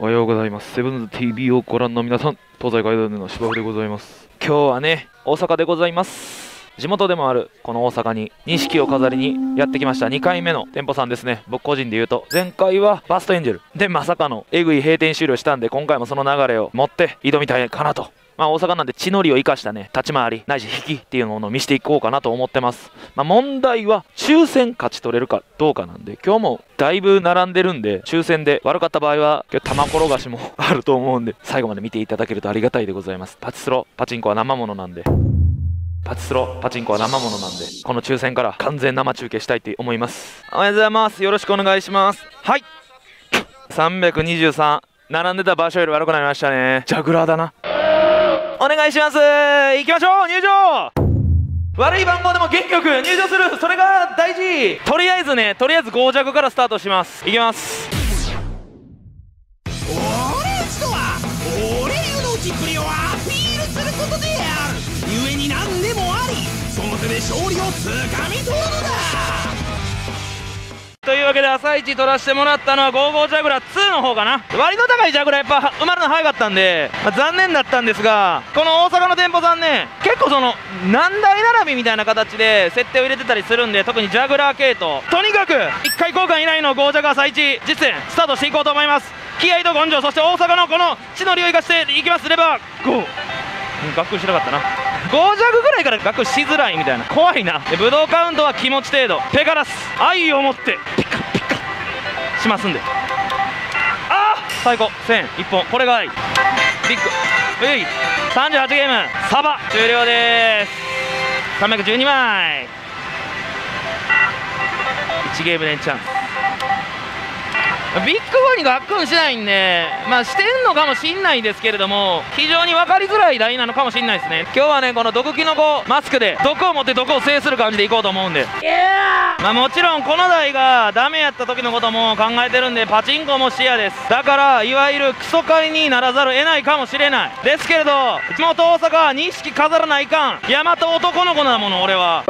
おはようございます。セブンズ TV をご覧の皆さん、東西ガイドランの芝生でございます。今日はね、大阪でございます。地元でもあるこの大阪に錦を飾りにやってきました。2回目の店舗さんですね。僕個人で言うと、前回はファーストエンジェルでまさかのえぐい閉店終了したんで、今回もその流れを持って挑みたいかなと。まあ大阪なんで地の利を生かしたね、立ち回りないし引きっていうものを見せていこうかなと思ってます。まあ問題は抽選勝ち取れるかどうかなんで、今日もだいぶ並んでるんで、抽選で悪かった場合は玉転がしもあると思うんで、最後まで見ていただけるとありがたいでございます。パチスロパチンコは生ものなんで、この抽選から完全生中継したいと思います。おはようございます。よろしくお願いします。はい、323。並んでた場所より悪くなりましたね。ジャグラーだな。お願いします。行きましょう。入場。悪い番号でも元気よく入場する、それが大事。とりあえずね、5弱からスタートします。行きます。俺一度は俺流の打ちっぷりをアピールすることである。故に何でもあり、その手で勝利をつかみ取るのだ。というわけで、朝一取らせてもらったのは55ジャグラー2の方かな。割の高いジャグラーやっぱ埋まるの早かったんで、まあ、残念だったんですが、この大阪の店舗さんね、結構その何台並びみたいな形で設定を入れてたりするんで、特にジャグラー系統、とにかく1回交換以内の5ジャグ朝一実戦スタートしていこうと思います。気合と根性、そして大阪のこの地の利を生かしていきます。レバー5、学習しなかったな。5弱ぐらいから学しづらいみたいな、怖いな。武道カウントは気持ち程度、ペガラス愛を持ってピカピカしますんで、あー最高1001本、これが愛ビッグうい。38ゲームサバ終了です。312枚1ゲーム連チャン。ビッグ4にがっくんしないんで、まあしてんのかもしんないですけれども、非常に分かりづらいラインなのかもしんないですね。今日はね、この毒キノコマスクで毒を持って毒を制する感じでいこうと思うんで、まあもちろんこの台がダメやった時のことも考えてるんで、パチンコも視野です。だからいわゆるクソ会にならざるを得ないかもしれないですけれど、地元大阪は錦飾らないかん、大和男の子なもの俺は。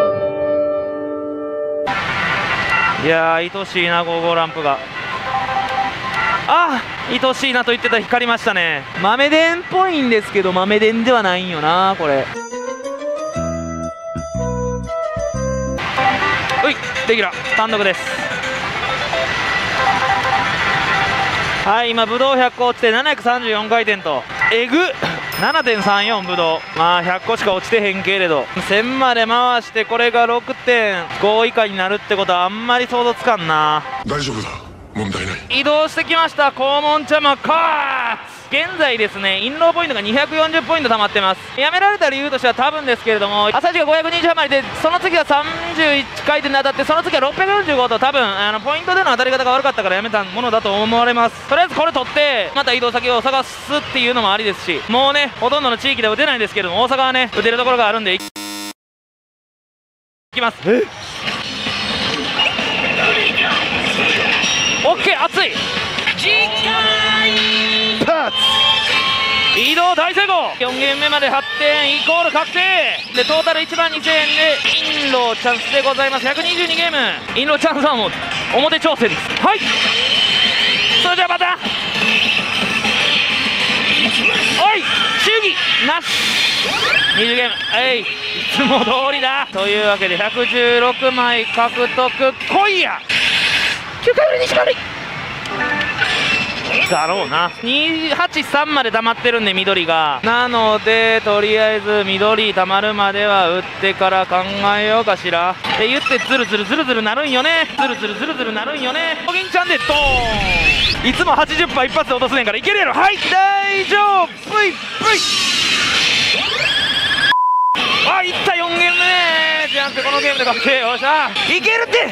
いやー愛しいな、55ランプが。あ、愛しいなと言ってた。光りましたね。豆電っぽいんですけど、豆電ではないんよなこれ。うい、レギュラー単独です。はい、今ブドウ100個落ちて734回転と、えぐ 7.34 ブドウ。まあ100個しか落ちてへんけれど、1000まで回してこれが 6.5 以下になるってことはあんまり想像つかんな。大丈夫だ、問題ない。移動してきました。黄門ちゃまカーツ。現在ですね、インローポイントが240ポイント溜まってます。やめられた理由としては多分ですけれども、朝日が520枚で、その次は31回転で当たって、その次は645と、多分ポイントでの当たり方が悪かったからやめたものだと思われます。とりあえずこれ取ってまた移動先を探すっていうのもありですし、もうねほとんどの地域では打てないんですけれども、大阪はね打てるところがあるんでいきます。オッケー、熱いパーツ移動大成功。4ゲーム目まで8点イコール確定で、トータル1万2000円でインローチャンスでございます。122ゲームインローチャンスはもう表挑戦です。はい、それじゃあまたおい祝儀なし20ゲーム、いつも通りだ。というわけで116枚獲得、来いや9回ぶり、2回ぶりだろうな。283まで溜まってるんで緑が、なのでとりあえず緑溜まるまでは打ってから考えようかしらって言って、ズルズルズルズルなるんよね、ズルズルズルズルなるんよね。おぎんちゃんでドーン、いつも 80% 一発で落とすねんからいけるやろ。はい、大丈夫、ブイブイ、あいった。4ゲーム目じゃんって、このゲームで確定。よっしゃいけるって。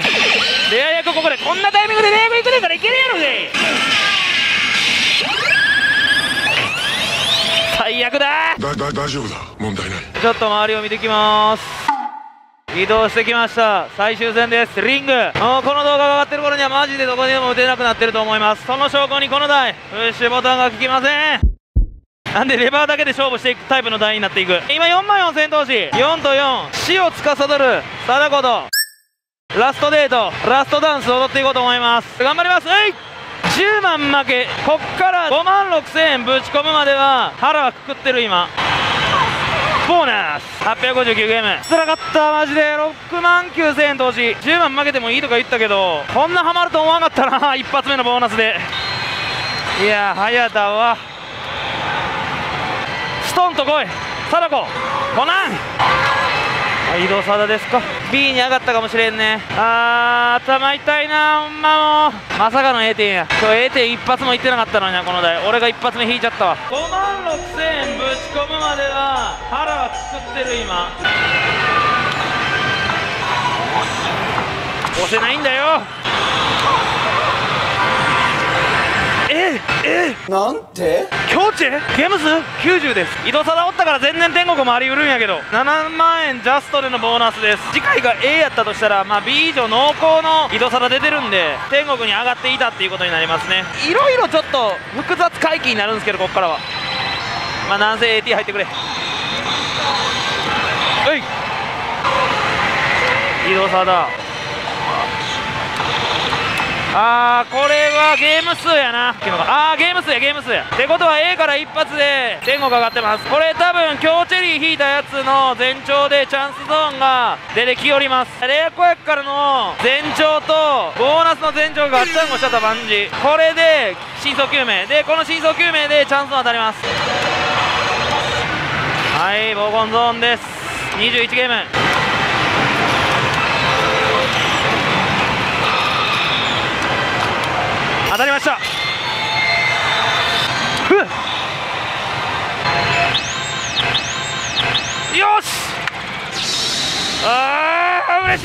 レア役ここでこんなタイミングでレア役いくねんからいけるやろぜ。最悪だ。大丈夫だ、問題ない。ちょっと周りを見てきます。移動してきました。最終戦です。リング、この動画が上がってる頃にはマジでどこにでも打てなくなってると思います。その証拠にこの台プッシュボタンが効きません。なんでレバーだけで勝負していくタイプの台になっていく。今4万4000投資、4と4死を司る貞子とラストデート、ラストダンス踊っていこうと思います。頑張ります。えい10万負け、こっから5万6000円ぶち込むまでは腹はくくってる。今ボーナス859ゲーム、つらかったマジで。6万9000円投資、10万負けてもいいとか言ったけど、こんなハマると思わなかったな。一発目のボーナスで、いや早田はストンと来い。貞子5万移動サダですか。 B に上がったかもしれんね。あー頭痛いな、ほんまもうまさかの A 点や。今日 A 点一発もいってなかったのにな、この台。俺が一発目引いちゃったわ。5万6000円ぶち込むまでは腹は作ってる。今押せないんだよ。なんて境地ゲーム数90です。井戸貞おったから全然天国もありうるんやけど、7万円ジャストでのボーナスです。次回が A やったとしたら、まあ、B 以上濃厚の井戸貞出てるんで、天国に上がっていたっていうことになりますね。いろいろちょっと複雑回帰になるんですけど、こっからはまあなんせ AT 入ってくれ。おい井戸貞、あーこれはゲーム数やな。あーゲーム数やゲーム数や。ってことは A から一発で天国上がってます。これ多分今日チェリー引いたやつの前兆でチャンスゾーンが出てきよります。冷子役からの前兆とボーナスの前兆がガッチャンコしちゃった感じ。これで真相究明で、この真相究明でチャンスゾーン当たります。はい、黄金ゾーンです。21ゲーム当たりました。よし、あー嬉し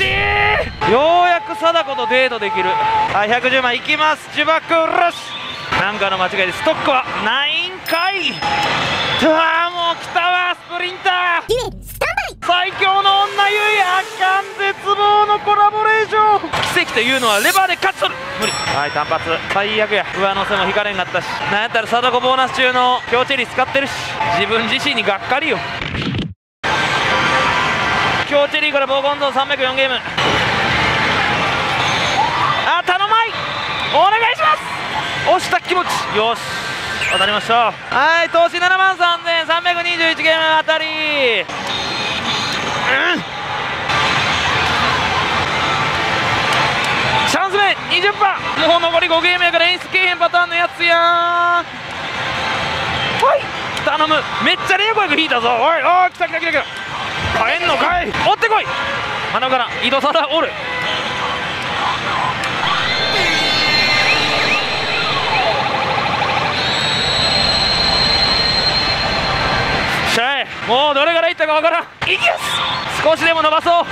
い。ようやく貞子とデートできる。はい、110万いきます。呪縛おろし、なんかの間違いでストックはないんかい。もう来たわスプリンター。最強の女ゆい、あかん絶望のコラボレーション。奇跡というのはレバーで勝ち取る。無理。はい、単発最悪や。上乗せも引かれんかったし、なんやったら貞子ボーナス中の強チェリー使ってるし、自分自身にがっかりよ。強チェリーからボーゴンゾーン304ゲーム。あ、頼まい、お願いします。押した気持ち、よし当たりました。はい、投資7万3321ゲーム当たり、チャンス目 20%、 もう残り5ゲームやから演出けえへんパターンのやつやー。はい頼む、めっちゃ冷酷引いたぞ。おいおい来た来た来た来た、帰んのかい、追ってこい。鼻から井戸貞おる。もうどれからいったか分からん。いきます、少しでも伸ばそう。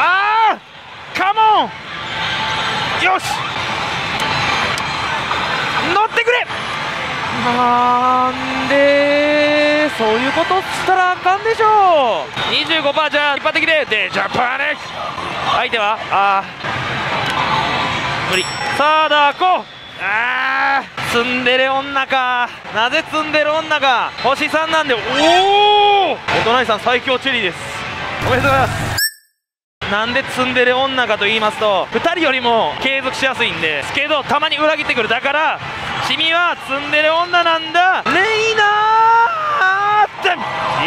ああカモン、よし乗ってくれ。なんでそういうことっつったらあかんでしょう。 25% じゃあ一般的でジャパネック、相手はあー無理。さあだこ、ああツンデレ女か、なぜツンデレ女か。星3なんで、おおお隣さん最強チェリーです、おめでとうございます。なんでツンデレ女かと言いますと、2人よりも継続しやすいんですけど、たまに裏切ってくる。だから君はツンデレ女なんだレイナーって、イ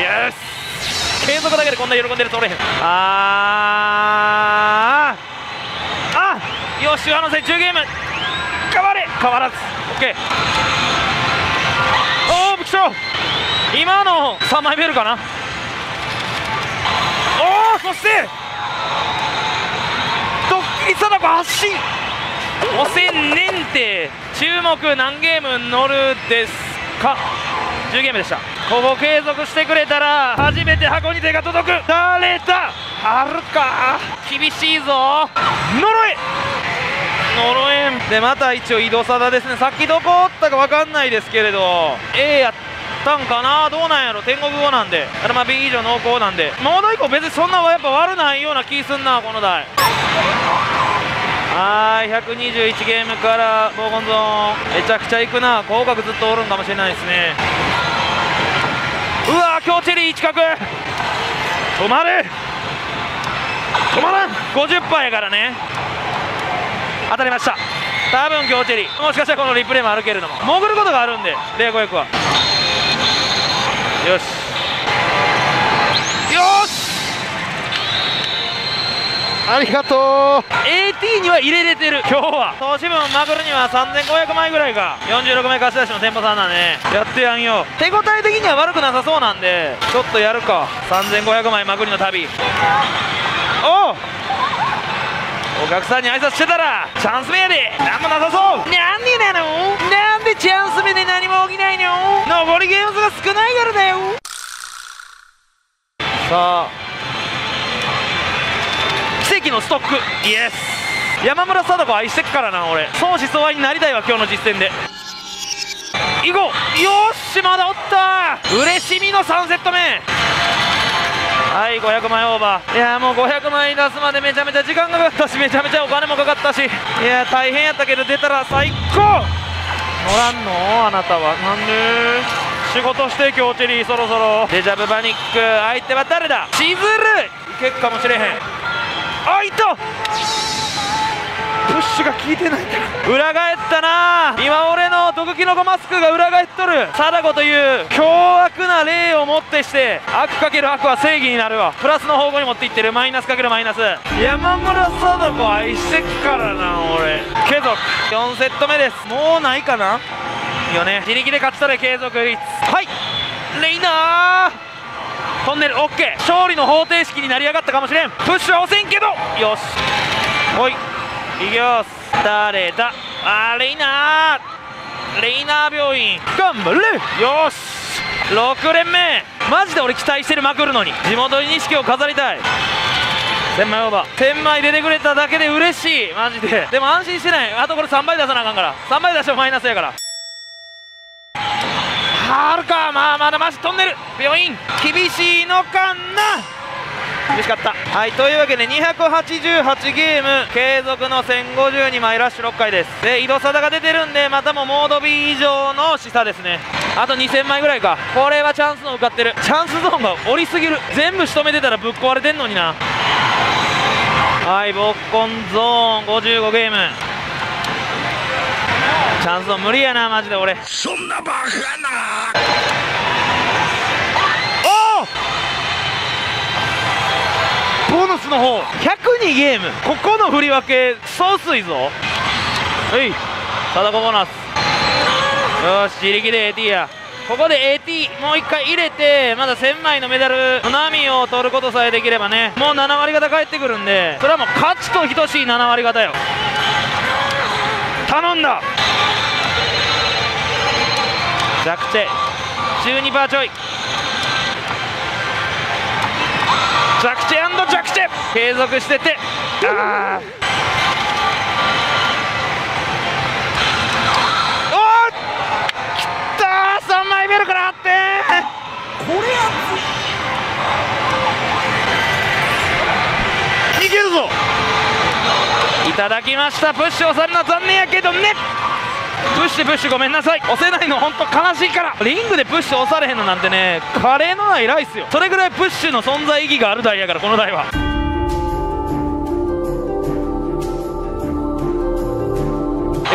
エス、継続だけでこんな喜んでるとおれへん。あーあー、よし上乗せ10ゲーム変われ、変わらず OK。 おおびっくりした、今の3枚ベルかな。おおそしてドッキリ貞子発進、おせんねんて。注目何ゲーム乗るですか。10ゲームでした。ここ継続してくれたら初めて箱に手が届く。誰だあるか、厳しいぞ。呪い呪えんで、また一応井戸貞ですね。さっきどこおったか分かんないですけれど A やったんかな、どうなんやろ。天国語なんで、ただまあ B 以上濃厚なんで、もうど以降別にそんなやっぱ悪ないような気すんなこの台。はい、121ゲームから黄金ゾーン、めちゃくちゃいくな。広角ずっとおるんかもしれないですね。うわー強チェリー近く、止まれ止まらん、50%やからね。当たりました。多分今日チェリーもしかしたらこのリプレイもあるけれども潜ることがあるんでレア500はよしよしありがとう。 AT には入れれてる。今日は投資分マグルには3500枚ぐらいか。46名貸し出しの店舗さんだね。やってやんよ。手応え的には悪くなさそうなんでちょっとやるか。3500枚マグルの旅。おうお客さんに挨拶してたらチャンス目やで。何もなさそう。なんでなの。なんでチャンス目で何も起きないの。残りゲーム数が少ないからだよ。さあ奇跡のストックイエス。山村貞子愛してっからな俺。相思相愛になりたいわ今日の実戦で。行こうよしまだおった嬉しみの3セット目。はい500枚オーバー。いやもう500枚出すまでめちゃめちゃ時間がかかったしめちゃめちゃお金もかかったしいや大変やったけど出たら最高。乗らんのあなたは。なんで仕事して今日チェリーそろそろデジャブパニック。相手は誰だ。しずるいけっかもしれへん。あいたプッシュが効いてないんだ。裏返ったな今俺の毒キノコマスクが裏返っとる。貞子という凶悪な霊をもってして悪かける悪は正義になるわ。プラスの方向に持っていってる。マイナスかけるマイナス。山村貞子愛してっからな俺。継続4セット目です。もうないかな。自力で勝ち取れ継続率。はいレイナートンネルオッケー。勝利の方程式になりやがったかもしれん。プッシュは押せんけどよしほいいきます。誰だあレイナーレイナー病院頑張れよし6連目。マジで俺期待してるまくるのに。地元に錦を飾りたい。1000枚オーバー。1000枚出てくれただけで嬉しいマジで。でも安心してない。あとこれ3倍出さなあかんから3倍出してもマイナスやからあるか。まあまだマシ。トンネル病院厳しいのかな。厳しかった。はいというわけで288ゲーム継続の1052枚ラッシュ6回です。で井戸定が出てるんでまたもモード B 以上の示唆ですね。あと2000枚ぐらいか。これはチャンスの受かってる。チャンスゾーンがおりすぎる。全部仕留めてたらぶっ壊れてんのにな。はいボッコンゾーン55ゲームチャンスの無理やなマジで俺。そんなバカなおおボーナスの方102ゲーム。ここの振り分けクソ薄いぞ。はい貞子ボーナスよし自力で AT や。ここで AT もう1回入れてまだ1000枚のメダルの波を取ることさえできればねもう7割方返ってくるんでそれはもう勝ちと等しい7割方よ。頼んだ弱点 12% ちょい弱点&弱点継続しててあおっきたー3枚目からあってこれやついけるぞ。いただきました。プッシュ押されな残念やけどね。プッシュプッシュごめんなさい。押せないの本当悲しいからリングでプッシュ押されへんのなんてねカレーのないライスよ。それぐらいプッシュの存在意義がある台やからこの台は。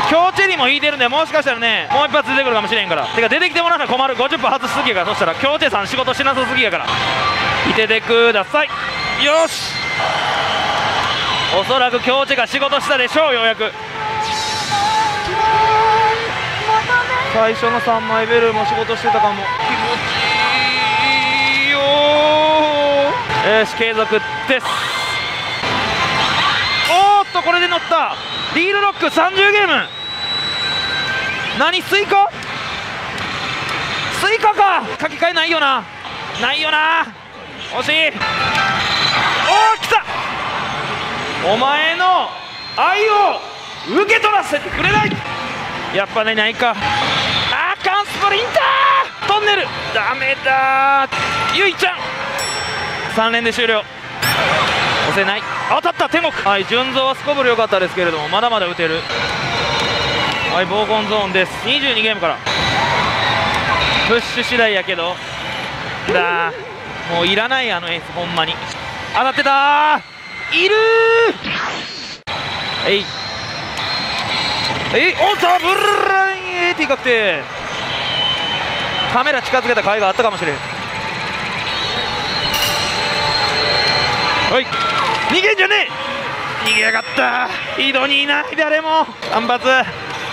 今日チェリーも引いてるんでもしかしたらねもう一発出てくるかもしれんから。てか出てきてもらうのは困る。50分外しすぎやから。そしたら今日チェさん仕事しなさすぎやから見ててください。よしおそらく今日チェが仕事したでしょう。ようやく最初の3枚ベルも仕事してたかも。気持ちいいよー。よし継続です。おーっとこれで乗ったディールロック30ゲーム。何スイカスイカか。書き換えないよなないよな惜しい。おー来たお前の愛を受け取らせてくれない。やっぱねないか。あーカンスプリンタートンネルダメだー。ゆいちゃん3連で終了。押せない。当たった天国。はい順蔵はすこぶる良かったですけれどもまだまだ打てる。はい防コンゾーンです。22ゲームからプッシュ次第やけどだーもういらないあのエースほんまに。当たってたーいるーえいおっ、ダブル80確定。カメラ近づけた甲斐があったかもしれん。おい、逃げんじゃねえ。逃げやがった。井戸にいない、誰も。単発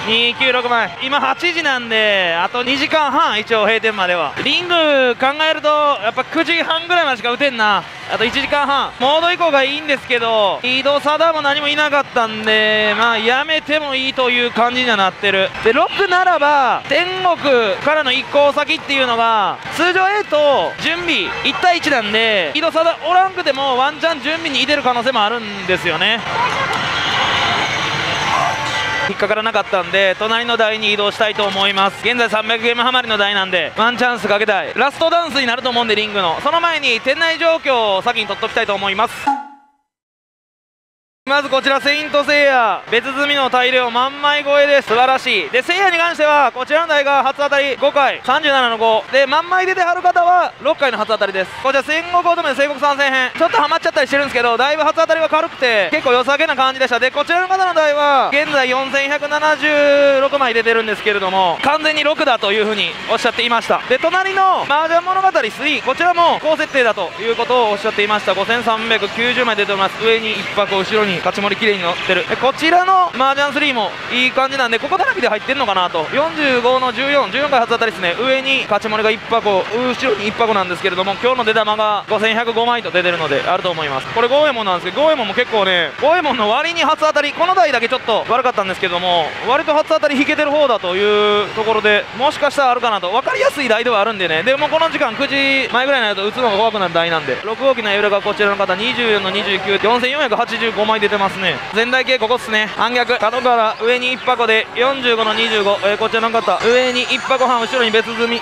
296枚、今8時なんで、あと2時間半一応閉店までは。リング考えるとやっぱ9時半ぐらいまでしか打てんな。あと1時間半、モード以降がいいんですけど、移動サダーも何もいなかったんで、まあやめてもいいという感じにはなってる。で6ならば天国からの1個先っていうのが通常 A と準備1対1なんで、移動サダーおらんくてもワンチャン準備に出る可能性もあるんですよね。引っかからなかったんで、隣の台に移動したいと思います。現在300ゲームハマりの台なんで、ワンチャンスかけたい。ラストダンスになると思うんで、リングのその前に店内状況を先に取っときたいと思います。まずこちらセイントセイヤ、別積みの大量万枚超えです。素晴らしい。でセイヤに関してはこちらの台が初当たり5回37の5で、万枚出てはる方は6回の初当たりです。こちら戦国乙女の戦国参戦編、ちょっとハマっちゃったりしてるんですけど、だいぶ初当たりは軽くて結構良さげな感じでした。でこちらの方の台は現在4176枚出てるんですけれども、完全に6だというふうにおっしゃっていました。で隣の麻雀物語3、こちらも高設定だということをおっしゃっていました。5390枚出ております。上に1箱後ろに勝ち盛り綺麗に乗ってる。こちらのマージャン3もいい感じなんで、ここ並びで入ってんのかなと。45の14、14回初当たりですね。上に勝ち盛りが1箱、後ろに1箱なんですけれども、今日の出玉が5105枚と出てるのであると思います。これゴーエモンなんですけど、ゴーエモンも結構ね、ゴーエモンの割に初当たり、この台だけちょっと悪かったんですけども、割と初当たり引けてる方だというところで、もしかしたらあるかなと。分かりやすい台ではあるんでね。でもこの時間9時前ぐらいになると打つのが怖くなる台なんで。6号機のエウレがこちらの方24の29、4485枚で出てますね。全体系ここっすね。反逆角から上に1箱で45の25、こちらの方上に1箱半、後ろに別積み1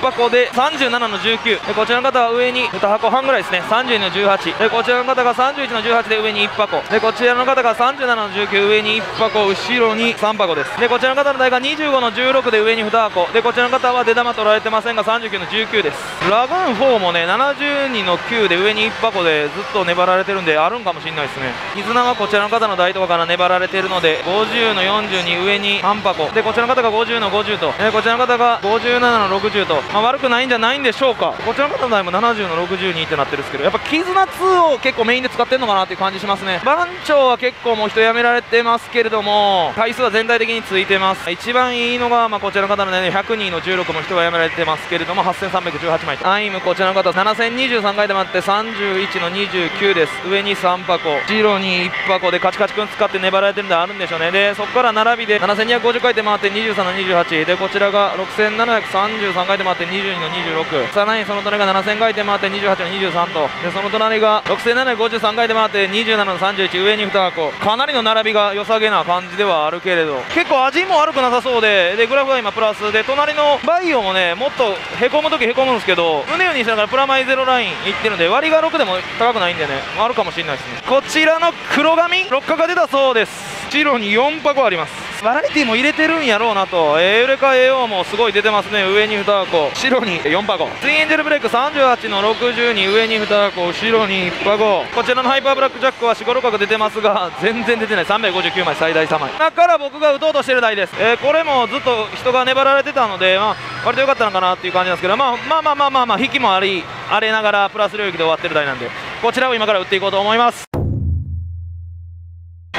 箱で37の19、こちらの方は上に2箱半ぐらいですね。32の18で、こちらの方が31の18で上に1箱、でこちらの方が37の19、上に1箱、後ろに3箱です。でこちらの方の台が25の16で上に2箱、でこちらの方は出玉取られてませんが39の19です。ラグーン4もね72の9で上に1箱でずっと粘られてるんで、あるんかもしれないですね。絆はこちらの方の台とかから粘られているので、50の42上に半箱で、こちらの方が50の50と、こちらの方が57の60と、まあ、悪くないんじゃないんでしょうか。こちらの方の台も70の62ってなってるんですけど、やっぱ絆2を結構メインで使ってるのかなっていう感じしますね。番長は結構もう人辞められてますけれども、回数は全体的についてます。一番いいのが、まあ、こちらの方の台、ね、102の16も人が辞められてますけれども8318枚、アイムこちらの方7023回で待って31の29です。上に3箱、白に1箱でカチカチくん使って粘られてるんで、あるんでしょうね。でそこから並びで7250回転回って23の28で、こちらが6733回転回って22の26、さらにその隣が7000回転回って28の23と、でその隣が6753回転回って27の31、上に2箱、かなりの並びが良さげな感じではあるけれど、結構味も悪くなさそうで、でグラフが今プラスで、隣のバイオもね、もっとへこむ時へこむんですけど、うねうにしながらプラマイ0ラインいってるので、割が6でも高くないんでね、あるかもしれないですね。こちらの黒髪6角が出たそうです。白に4箱あります。バラエティも入れてるんやろうなと。エウレカ AO もすごい出てますね。上に2箱、白に4箱、ツインエンジェルブレイク38の60に上に2箱、後ろに1箱、こちらのハイパーブラックジャックは45角出てますが全然出てない。359枚、最大3枚。だから僕が打とうとしてる台です。これもずっと人が粘られてたので、まあ割と良かったのかなっていう感じなんですけど、まあ引きもあり荒れながらプラス領域で終わってる台なんで、こちらを今から打っていこうと思います。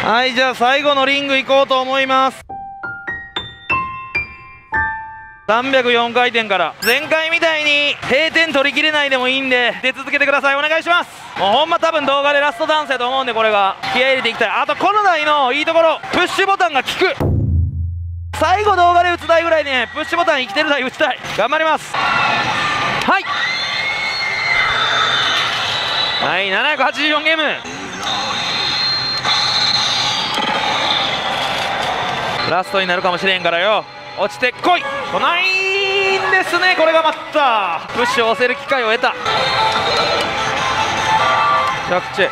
はい、じゃあ最後のリング行こうと思います。304回転から、前回みたいに閉店取りきれないでもいいんで出続けてください。お願いします。もうほんま多分動画でラストダンスやと思うんで、これが気合入れていきたい。あとこの台のいいところ、プッシュボタンが効く。最後動画で打つ台ぐらいね、プッシュボタン生きてる台打ちたい。頑張ります。はいはい、784ゲームラストになるかもしれんからよ、落ちてこい。来ないんですね。これが待った。プッシュを押せる機会を得た。着地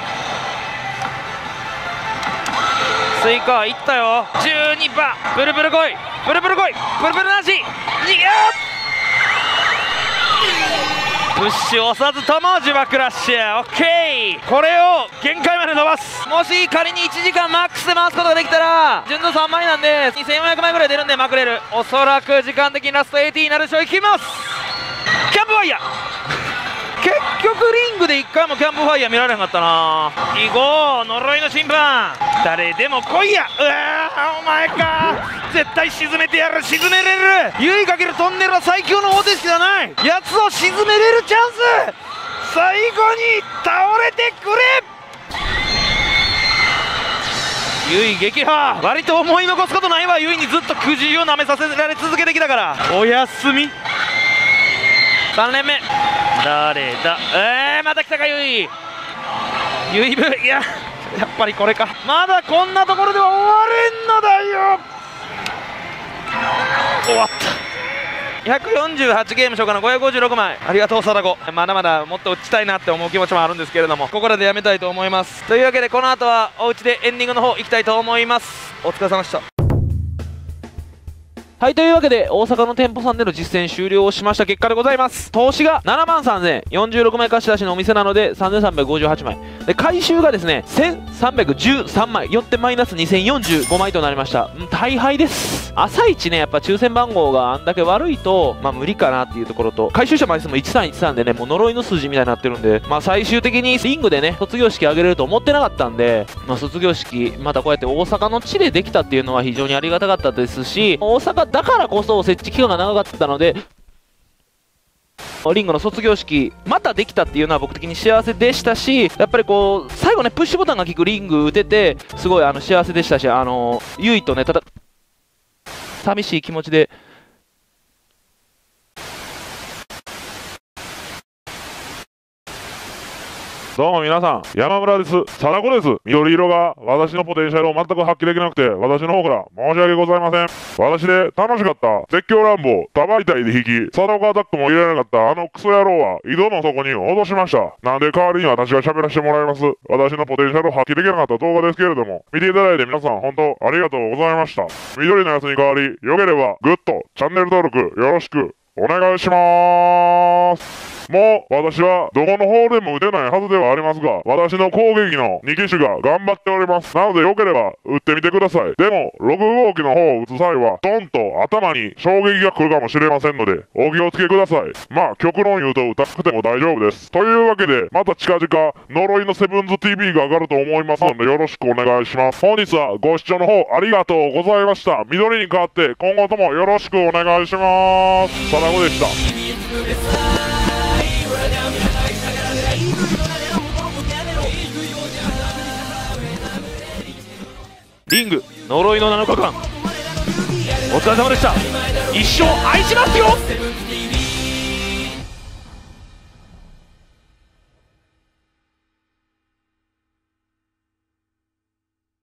スイカいったよ。12番、プルプル来い、プルプル来い、プルプルなし、逃げよ。プッシュ押さずとも自爆ラッシュ、オッケー。これを限界まで伸ばす。もし仮に1時間マックスで回すことができたら純度3枚なんで2400枚ぐらい出るんでまくれる。おそらく時間的にラスト80になるでしょう。いきます、キャンプファイヤー。結局リングで1回もキャンプファイヤー見られなかったな。行こう呪いの審判、誰でも来いや。うわお前か、絶対沈めてやる。沈めれる、唯一かけるトンネルは最強の方程式じゃない。やつを沈めれるチャンス、最後に倒れてくれ。唯撃破、割と思い残すことないわ。唯にずっとくじを舐めさせられ続けてきたから。おやすみ。3連目誰だ。また来たかユイ。ユイブ、いややっぱりこれか。まだこんなところでは終われんのだよ。終わった。148ゲーム消化の556枚、ありがとう貞子。まだまだもっと打ちたいなって思う気持ちもあるんですけれども、ここらでやめたいと思います。というわけでこの後はお家でエンディングの方行きたいと思います。お疲れ様でした。はい、というわけで大阪の店舗さんでの実践終了をしました結果でございます。投資が 73,000 46枚貸し出しのお店なので 3,358枚で、回収がですね 1,313枚、よってマイナス 2,045 枚となりました。大敗です。朝一ね、やっぱ抽選番号があんだけ悪いとまあ無理かなっていうところと、回収者枚数も1313でね、もう呪いの数字みたいになってるんで、まあ最終的にリングでね卒業式あげれると思ってなかったんで、まあ卒業式またこうやって大阪の地でできたっていうのは非常にありがたかったですし、大阪だからこそ設置期間が長かったのでリングの卒業式またできたっていうのは僕的に幸せでしたし、やっぱりこう最後ねプッシュボタンが効くリング打ててすごい幸せでしたし、ゆいとね寂しい気持ちで。どうも皆さん、山村です。貞子です。緑色が私のポテンシャルを全く発揮できなくて、私の方から申し訳ございません。私で楽しかった絶叫乱暴、たばいたいで引き、貞子アタックも入れなかったあのクソ野郎は井戸の底に脅しました。なんで代わりに私が喋らせてもらいます。私のポテンシャルを発揮できなかった動画ですけれども、見ていただいて皆さん本当ありがとうございました。緑のやつに代わり、良ければグッド、チャンネル登録よろしくお願いします。もう私はどこの方でも打てないはずではありますが、私の攻撃の2機種が頑張っております。なのでよければ打ってみてください。でも6号機の方を打つ際はドンと頭に衝撃が来るかもしれませんのでお気をつけください。まあ極論言うと打たなくても大丈夫です。というわけでまた近々呪いのセブンズ TV が上がると思いますのでよろしくお願いします。本日はご視聴の方ありがとうございました。緑に変わって今後ともよろしくお願いします。貞子でした。リング呪いの7日間お疲れ様でした。一生愛しますよ。